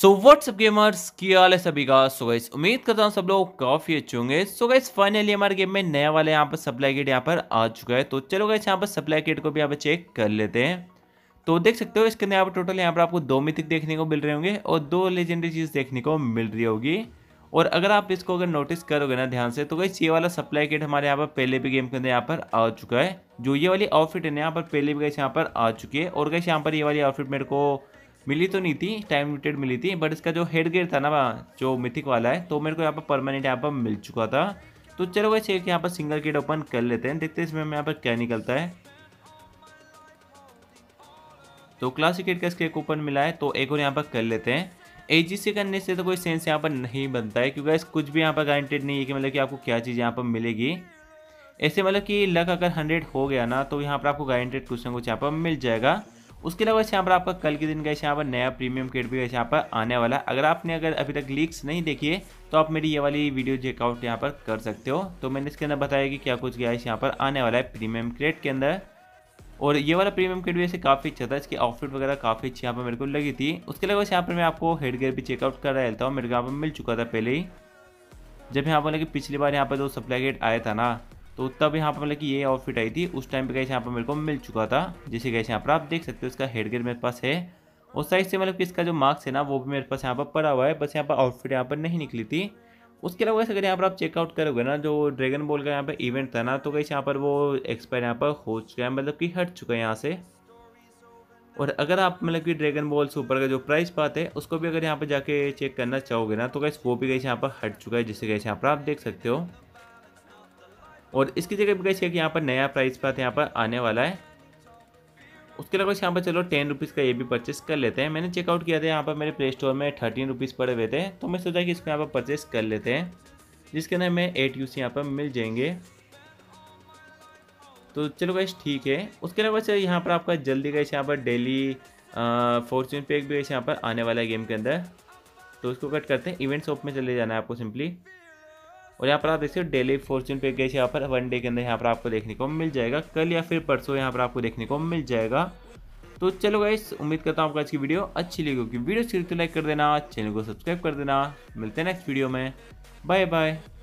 So what's up gamers, क्या हाल है सभी का। सो गाइस उम्मीद करता हूँ सब लोग काफ़ी अच्छे होंगे। सो गाइस फाइनली हमारे गेम में नया वाला यहाँ पर सप्लाई किट यहाँ पर आ चुका है। तो चलो गाइस यहाँ पर सप्लाई किट को भी यहाँ पर चेक कर लेते हैं। तो देख सकते हो इसके अंदर यहाँ पर टोटल यहाँ पर आपको 2 मिथिक देखने को मिल रहे होंगे और 2 लेजेंडरी चीज़ देखने को मिल रही होगी। और अगर आप इसको अगर नोटिस करोगे ना ध्यान से, तो गाइस ये वाला सप्लाई किट हमारे यहाँ पर पहले भी गेम के अंदर यहाँ पर आ चुका है। जो ये वाली आउटफिट है ना यहाँ पर पहले भी गाइस यहाँ पर आ चुकी है। और गाइस यहाँ पर ये वाली आउटफिट मेरे को मिली तो नहीं थी, टाइम लिमिटेड मिली थी, बट इसका जो हेड गियर था ना जो मिथिक वाला है, तो मेरे को यहाँ पर परमानेंट यहाँ पर मिल चुका था। तो चलो गाइस एक यहाँ पर सिंगल किट ओपन कर लेते हैं, देखते हैं इसमें यहाँ पर क्या निकलता है। तो क्लासिक किट का इसके एक ओपन मिला है, तो एक और यहाँ पर कर लेते हैं। एजीसी करने से तो कोई सेंस यहाँ पर नहीं बनता है, क्योंकि कुछ भी यहाँ पर गारंटेड नहीं है कि मतलब कि आपको क्या चीज़ यहाँ पर मिलेगी। ऐसे मतलब कि लक अगर 100 हो गया ना तो यहाँ पर आपको गारंटेड कुछ ना कुछ यहाँ पर मिल जाएगा। उसके अलावा यहाँ पर आपका कल के दिन का यहाँ पर नया प्रीमियम किट भी यहाँ पर आने वाला। अगर आपने अगर अभी तक लीक्स नहीं देखी है तो आप मेरी ये वाली वीडियो चेकआउट यहाँ पर कर सकते हो। तो मैंने इसके अंदर बताया कि क्या कुछ गाइस यहाँ पर आने वाला है प्रीमियम किट के अंदर। और ये वाला प्रीमियम किट भी ऐसे काफ़ी अच्छा था, इसकी आउटफिट वगैरह काफ़ी अच्छी यहाँ पर मेरे को लगी थी। उसके अलावा यहाँ पर मैं आपको हेडगेयर भी चेकआउट कर रहा था और मेरे को यहाँ पर मिल चुका था पहले ही। जब यहाँ पर मतलब कि पिछली बार यहाँ पर जो सप्लाई किट आया था ना, तो तब यहाँ पर मतलब कि ये आउटफिट आई थी, उस टाइम पे गाइस यहाँ पर मेरे को मिल चुका था। जैसे गाइस यहाँ पर आप देख सकते हो इसका हेडगेयर मेरे पास है और साइड से मतलब कि इसका जो मार्क्स है ना वो भी मेरे पास यहाँ पर पड़ा हुआ है। बस यहाँ पर आउटफिट यहाँ पर नहीं निकली थी। उसके अलावा अगर यहाँ पर आप चेकआउट करोगे ना जो ड्रैगन बॉल का यहाँ पर इवेंट था ना, तो गाइस यहाँ पर वो एक्सपायर यहाँ पर हो चुका है, मतलब कि हट चुका है यहाँ से। और अगर आप मतलब कि ड्रैगन बॉल सुपर का जो प्राइस पाते है उसको भी अगर यहाँ पर जाके चेक करना चाहोगे ना, तो गाइस वो भी गाइस यहाँ पर हट चुका है, जिससे गाइस यहाँ पर आप देख सकते हो। और इसकी जगह भी गाइस यहाँ पर नया प्राइस पात यहाँ पर आने वाला है। उसके अलावा यहाँ पर चलो 10 रुपीज़ का ये भी परचेस कर लेते हैं। मैंने चेकआउट किया था यहाँ पर मेरे प्ले स्टोर में 13 रुपीज़ पड़े हुए थे, तो मैं सोचा कि इसको यहाँ पर परचेस कर लेते हैं, जिसके अंदर हमें 8 UC यहाँ पर मिल जाएंगे। तो चलो गाइस ठीक है। उसके अलावा सर यहाँ पर आपका जल्दी गाइस यहाँ पर डेली फॉर्चून पैक भी गाइस यहाँ पर आने वाला है गेम के अंदर। तो उसको कट करते हैं, इवेंट शॉप में चले जाना है आपको सिंपली। और यहाँ पर आप देखते हो डेली फॉर्चून पैक गए यहाँ पर 1 डे के अंदर यहाँ पर आपको देखने को मिल जाएगा, कल या फिर परसों यहाँ पर आपको देखने को मिल जाएगा। तो चलो गाइस उम्मीद करता हूँ आपको आज की वीडियो अच्छी लगी होगी। वीडियो अच्छी लगी तो लाइक कर देना, चैनल को सब्सक्राइब कर देना। मिलते हैं नेक्स्ट वीडियो में, बाय बाय।